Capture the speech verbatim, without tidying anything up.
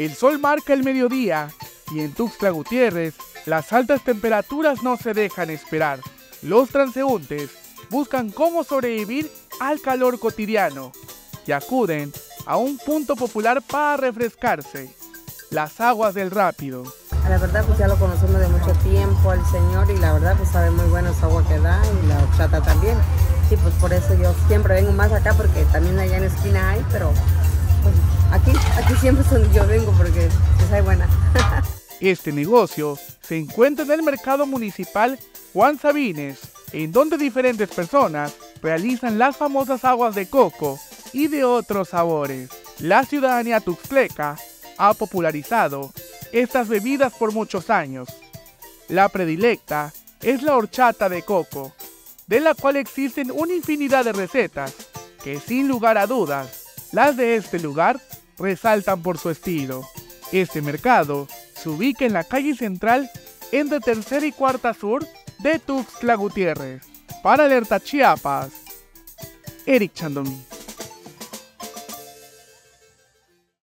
El sol marca el mediodía y en Tuxtla Gutiérrez las altas temperaturas no se dejan esperar. Los transeúntes buscan cómo sobrevivir al calor cotidiano y acuden a un punto popular para refrescarse, Las Aguas del Rápido. La verdad pues ya lo conocemos de mucho tiempo al señor y la verdad pues sabe muy bueno su agua que da y la horchata también. Y pues por eso yo siempre vengo más acá porque también allá en la esquina hay, pero pues, aquí, aquí siempre es donde yo vengo porque pues hay buena. Este negocio se encuentra en el Mercado Municipal Juan Sabines, en donde diferentes personas realizan las famosas aguas de coco y de otros sabores. La ciudadanía tuxtleca ha popularizado estas bebidas por muchos años. La predilecta es la horchata de coco, de la cual existen una infinidad de recetas que sin lugar a dudas, las de este lugar resaltan por su estilo. Este mercado se ubica en la calle central entre Tercera y Cuarta Sur de Tuxtla Gutiérrez. Para Alerta Chiapas, Eric Chandomí.